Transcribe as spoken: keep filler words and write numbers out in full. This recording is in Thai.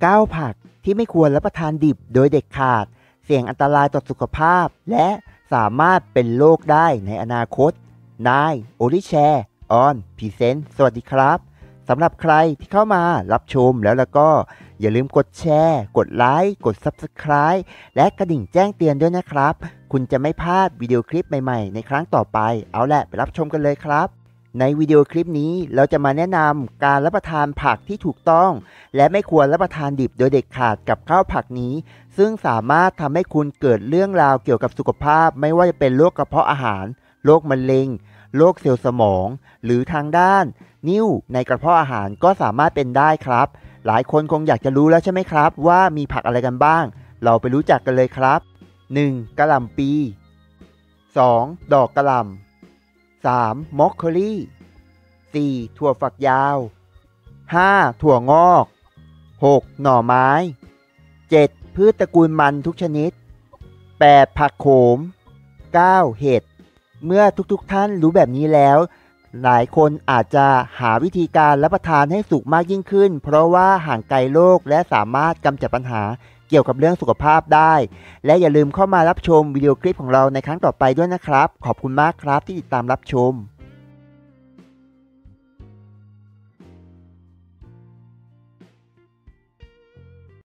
เก้า ผักที่ไม่ควรรับประทานดิบโดยเด็ดขาดเสี่ยงอันตรายต่อสุขภาพและสามารถเป็นโรคได้ในอนาคตนายโอริแชร์ออนพรีเซนต์สวัสดีครับสำหรับใครที่เข้ามารับชมแล้วแล้วก็อย่าลืมกดแชร์กดไลค์กด ซับสไครบ์ และกระดิ่งแจ้งเตือนด้วยนะครับคุณจะไม่พลาดวิดีโอคลิปใหม่ๆในครั้งต่อไปเอาแหละไปรับชมกันเลยครับในวิดีโอคลิปนี้เราจะมาแนะนำการรับประทานผักที่ถูกต้องและไม่ควรรับประทานดิบโดยเด็ดขาดกับข้าวผักนี้ซึ่งสามารถทำให้คุณเกิดเรื่องราวเกี่ยวกับสุขภาพไม่ว่าจะเป็นโรคกระเพาะอาหารโรคมะเร็งโรคเซลล์สมองหรือทางด้านนิ่วในกระเพาะอาหารก็สามารถเป็นได้ครับหลายคนคงอยากจะรู้แล้วใช่ไหมครับว่ามีผักอะไรกันบ้างเราไปรู้จักกันเลยครับหนึ่งกะหล่ำปีสองดอกกะหล่ำสาม มอคเคอรี่สี่ถั่วฝักยาวห้าถั่วงอกหกหน่อไม้เจ็ดพืชตระกูลมันทุกชนิดแปดผักโขมเก้าเห็ดเมื่อทุกๆท่านรู้แบบนี้แล้วหลายคนอาจจะหาวิธีการรับประทานให้สุขมากยิ่งขึ้นเพราะว่าห่างไกลโรคและสามารถกำจัดปัญหาเกี่ยวกับเรื่องสุขภาพได้และอย่าลืมเข้ามารับชมวิดีโอคลิปของเราในครั้งต่อไปด้วยนะครับขอบคุณมากครับที่ติดตามรับชม